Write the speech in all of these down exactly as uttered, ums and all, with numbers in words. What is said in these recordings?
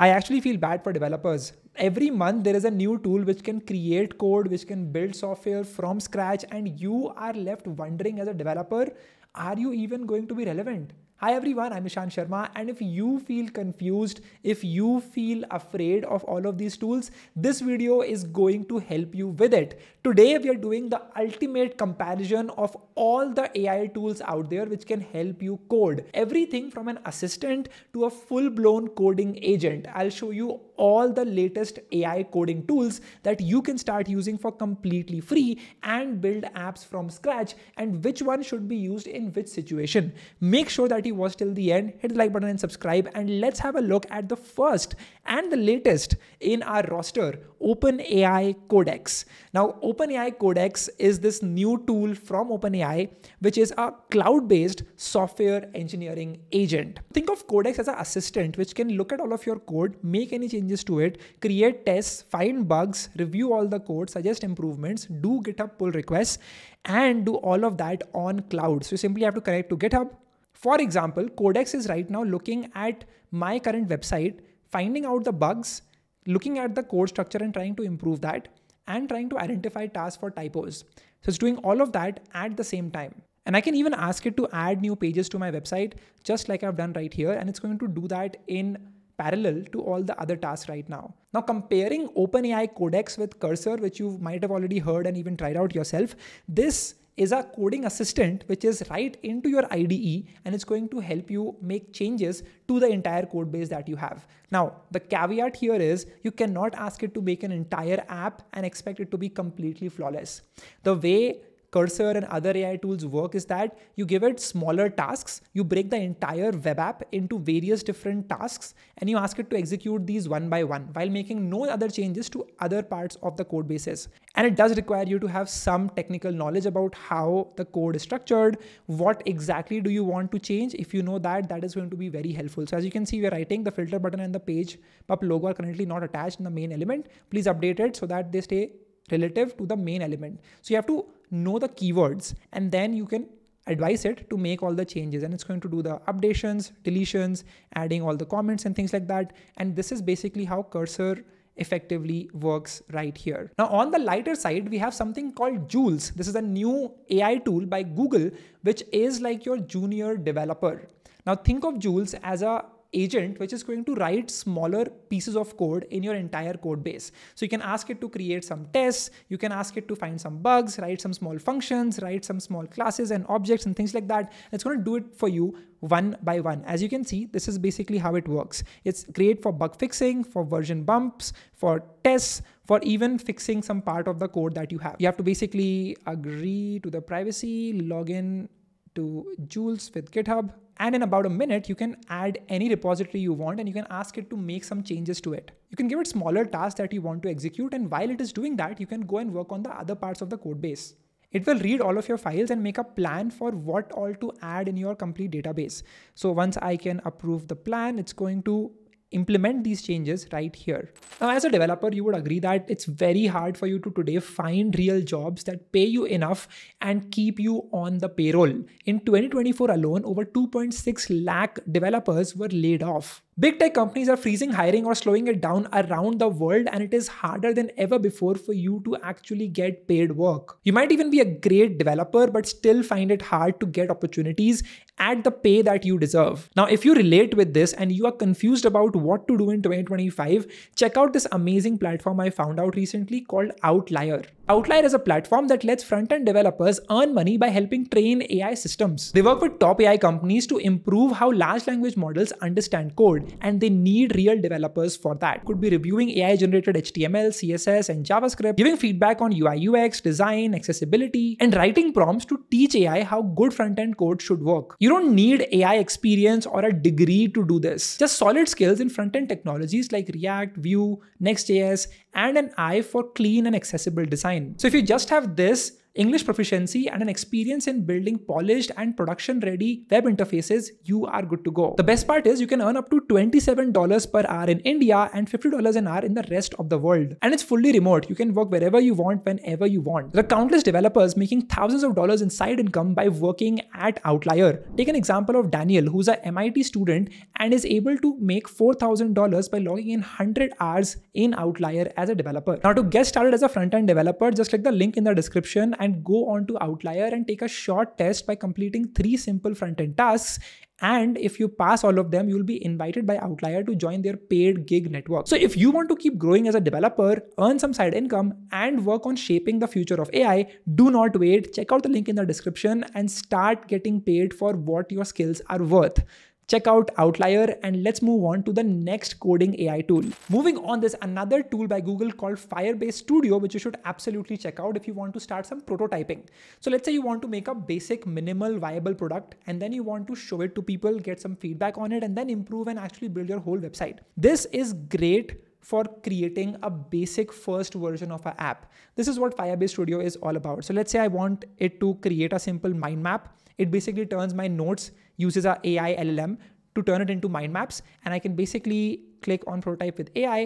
I actually feel bad for developers. Every month there is a new tool which can create code, which can build software from scratch, and you are left wondering as a developer, are you even going to be relevant? Hi everyone, I'm Ishan Sharma, and if you feel confused, if you feel afraid of all of these tools, this video is going to help you with it. Today we are doing the ultimate comparison of all the A I tools out there which can help you code. Everything from an assistant to a full-blown coding agent. I'll show you all the latest A I coding tools that you can start using for completely free and build apps from scratch, and which one should be used in which situation. Make sure that you watch till the end, hit the like button and subscribe, and let's have a look at the first and the latest in our roster, OpenAI Codex. Now, OpenAI Codex is this new tool from OpenAI, which is a cloud-based software engineering agent. Think of Codex as an assistant which can look at all of your code, make any changes to it, create tests, find bugs, review all the code, suggest improvements, do GitHub pull requests, and do all of that on cloud. So you simply have to connect to GitHub. For example, Codex is right now looking at my current website, finding out the bugs, looking at the code structure and trying to improve that, and trying to identify tasks for typos. So it's doing all of that at the same time. And I can even ask it to add new pages to my website, just like I've done right here. And it's going to do that in parallel to all the other tasks right now. Now, comparing OpenAI Codex with Cursor, which you might have already heard and even tried out yourself, this is a coding assistant which is right into your I D E, and it's going to help you make changes to the entire code base that you have. Now, the caveat here is you cannot ask it to make an entire app and expect it to be completely flawless. The way Cursor and other A I tools work is that you give it smaller tasks, you break the entire web app into various different tasks, and you ask it to execute these one by one while making no other changes to other parts of the code bases. And it does require you to have some technical knowledge about how the code is structured, what exactly do you want to change. If you know that, that is going to be very helpful. So as you can see, we're writing the filter button and the page pub logo are currently not attached in the main element. Please update it so that they stay relative to the main element. So you have to know the keywords, and then you can advise it to make all the changes, and it's going to do the updations, deletions, adding all the comments and things like that. And this is basically how Cursor effectively works right here. Now, on the lighter side, we have something called Jules. This is a new A I tool by Google, which is like your junior developer. Now think of Jules as a agent which is going to write smaller pieces of code in your entire code base. So you can ask it to create some tests, you can ask it to find some bugs, write some small functions, write some small classes and objects and things like that. It's going to do it for you one by one. As you can see, this is basically how it works. It's great for bug fixing, for version bumps, for tests, for even fixing some part of the code that you have. You have to basically agree to the privacy, log in to Jules with GitHub. And in about a minute, you can add any repository you want, and you can ask it to make some changes to it. You can give it smaller tasks that you want to execute, and while it is doing that, you can go and work on the other parts of the code base. It will read all of your files and make a plan for what all to add in your complete database. So once I can approve the plan, it's going to implement these changes right here. Now, as a developer, you would agree that it's very hard for you to today find real jobs that pay you enough and keep you on the payroll. In twenty twenty-four alone, over two point six lakh developers were laid off. Big tech companies are freezing hiring or slowing it down around the world, and it is harder than ever before for you to actually get paid work. You might even be a great developer, but still find it hard to get opportunities at the pay that you deserve. Now, if you relate with this and you are confused about what to do in twenty twenty-five, check out this amazing platform I found out recently called Outlier. Outlier is a platform that lets front-end developers earn money by helping train A I systems. They work with top A I companies to improve how large language models understand code, and they need real developers for that. Could be reviewing A I-generated H T M L, C S S, and JavaScript, giving feedback on U I U X, design, accessibility, and writing prompts to teach A I how good front-end code should work. You don't need A I experience or a degree to do this. Just solid skills in front-end technologies like React, Vue, Next.js, and an eye for clean and accessible design. So if you just have this, English proficiency, and an experience in building polished and production-ready web interfaces, you are good to go. The best part is you can earn up to twenty-seven dollars per hour in India and fifty dollars an hour in the rest of the world. And it's fully remote. You can work wherever you want, whenever you want. There are countless developers making thousands of dollars in side income by working at Outlier. Take an example of Daniel, who's a M I T student and is able to make four thousand dollars by logging in one hundred hours in Outlier as a developer. Now, to get started as a front-end developer, just click the link in the description and go on to Outlier and take a short test by completing three simple front-end tasks. And if you pass all of them, you'll be invited by Outlier to join their paid gig network. So if you want to keep growing as a developer, earn some side income, and work on shaping the future of A I, do not wait. Check out the link in the description and start getting paid for what your skills are worth. Check out Outlier, and let's move on to the next coding A I tool. Moving on, there's another tool by Google called Firebase Studio, which you should absolutely check out if you want to start some prototyping. So let's say you want to make a basic minimal viable product, and then you want to show it to people, get some feedback on it, and then improve and actually build your whole website. This is great for creating a basic first version of an app. This is what Firebase Studio is all about. So let's say I want it to create a simple mind map. It basically turns my notes, uses our A I L L M to turn it into mind maps. And I can basically click on prototype with A I,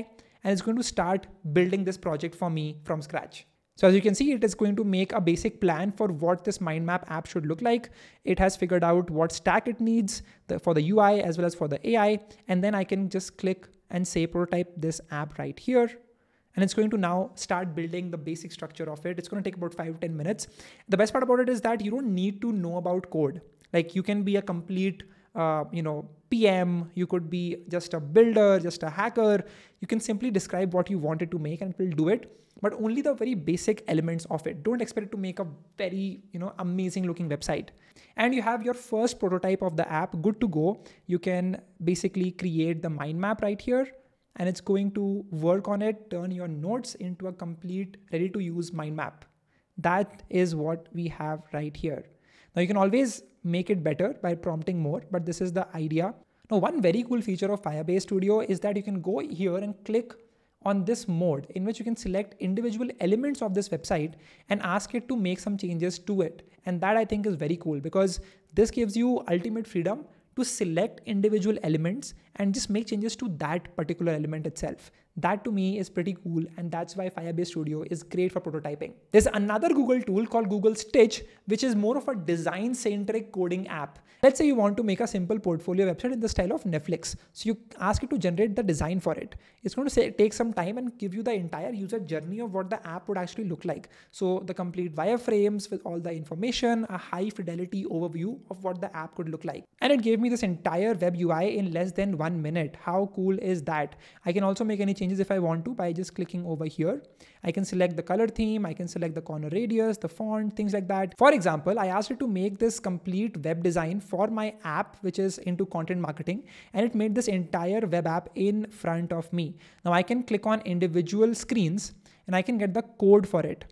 and it's going to start building this project for me from scratch. So as you can see, it is going to make a basic plan for what this mind map app should look like. It has figured out what stack it needs for the U I as well as for the A I. And then I can just click and say prototype this app right here. And it's going to now start building the basic structure of it. It's going to take about five to ten minutes. The best part about it is that you don't need to know about code. Like, you can be a complete, uh, you know, P M, you could be just a builder, just a hacker. You can simply describe what you wanted to make and it will do it, but only the very basic elements of it. Don't expect it to make a very, you know, amazing looking website. And you have your first prototype of the app, good to go. You can basically create the mind map right here, and it's going to work on it, turn your notes into a complete ready to use mind map. That is what we have right here. Now you can always make it better by prompting more, but this is the idea. Now, one very cool feature of Firebase Studio is that you can go here and click on this mode, in which you can select individual elements of this website and ask it to make some changes to it. And that I think is very cool, because this gives you ultimate freedom to select individual elements and just make changes to that particular element itself. That to me is pretty cool, and that's why Firebase Studio is great for prototyping. There's another Google tool called Google Stitch, which is more of a design-centric coding app. Let's say you want to make a simple portfolio website in the style of Netflix. So you ask it to generate the design for it. It's going to say, take some time and give you the entire user journey of what the app would actually look like. So the complete wireframes with all the information, a high-fidelity overview of what the app could look like. And it gave me this entire web U I in less than one minute. How cool is that? I can also make any changes if I want to by just clicking over here. I can select the color theme, I can select the corner radius, the font, things like that. For example, I asked it to make this complete web design for my app, which is into content marketing, and it made this entire web app in front of me. Now I can click on individual screens and I can get the code for it.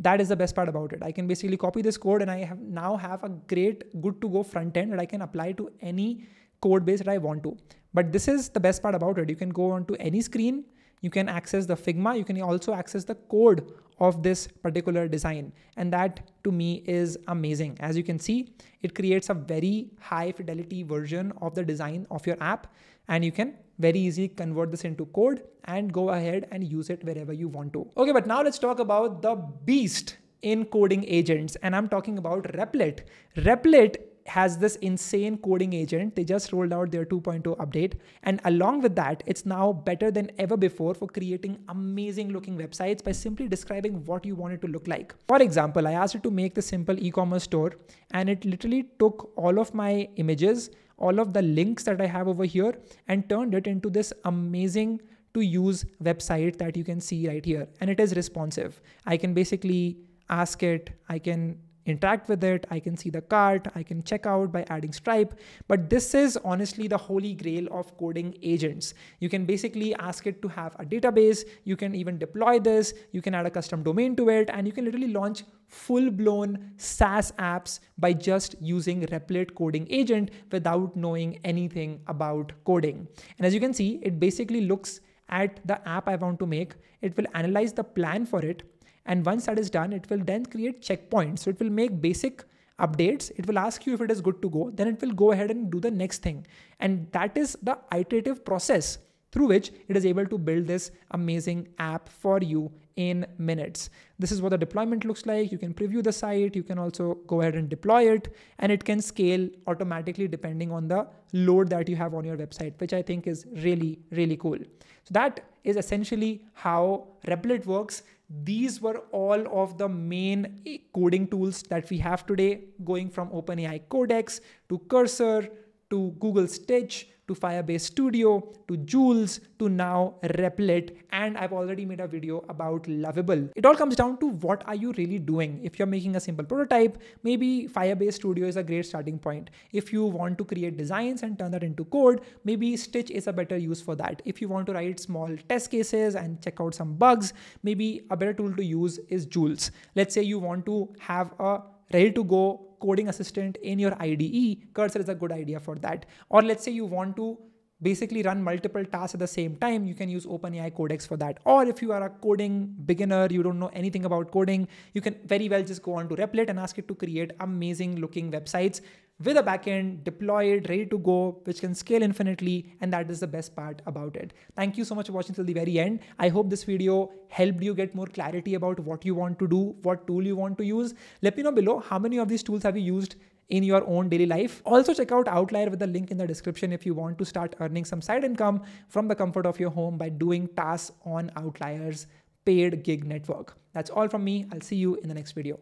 That is the best part about it. I can basically copy this code, and I have now have a great good to go front end that I can apply to any code base that I want to. But this is the best part about it. You can go onto any screen, you can access the Figma, you can also access the code of this particular design. And that to me is amazing. As you can see, it creates a very high fidelity version of the design of your app, and you can very easily convert this into code and go ahead and use it wherever you want to. Okay, but now let's talk about the beast in coding agents. And I'm talking about Replit. Replit has this insane coding agent. They just rolled out their two point oh update. And along with that, it's now better than ever before for creating amazing looking websites by simply describing what you want it to look like. For example, I asked it to make the simple e-commerce store, and it literally took all of my images, all of the links that I have over here, and turned it into this amazing to use website that you can see right here. And it is responsive. I can basically ask it, I can interact with it, I can see the cart, I can check out by adding Stripe. But this is honestly the holy grail of coding agents. You can basically ask it to have a database, you can even deploy this, you can add a custom domain to it, and you can literally launch full-blown SaaS apps by just using Replit coding agent without knowing anything about coding. And as you can see, it basically looks at the app I want to make, it will analyze the plan for it, And once that is done, it will then create checkpoints. So it will make basic updates. It will ask you if it is good to go. Then it will go ahead and do the next thing. And that is the iterative process through which it is able to build this amazing app for you in minutes. This is what the deployment looks like. You can preview the site. You can also go ahead and deploy it, and it can scale automatically depending on the load that you have on your website, which I think is really, really cool. So that is essentially how Replit works. These were all of the main coding tools that we have today, going from OpenAI Codex to Cursor to Google Stitch, to Firebase Studio, to Jules, to now Replit. And I've already made a video about Lovable. It all comes down to what are you really doing? If you're making a simple prototype, maybe Firebase Studio is a great starting point. If you want to create designs and turn that into code, maybe Stitch is a better use for that. If you want to write small test cases and check out some bugs, maybe a better tool to use is Jules. Let's say you want to have a ready to go coding assistant in your I D E, Cursor is a good idea for that. Or let's say you want to basically run multiple tasks at the same time, you can use OpenAI Codex for that. Or if you are a coding beginner, you don't know anything about coding, you can very well just go on to Replit and ask it to create amazing looking websites with a backend deployed, ready to go, which can scale infinitely. And that is the best part about it. Thank you so much for watching till the very end. I hope this video helped you get more clarity about what you want to do, what tool you want to use. Let me know below how many of these tools have you used in your own daily life. Also check out Outlier with the link in the description if you want to start earning some side income from the comfort of your home by doing tasks on Outlier's paid gig network. That's all from me. I'll see you in the next video.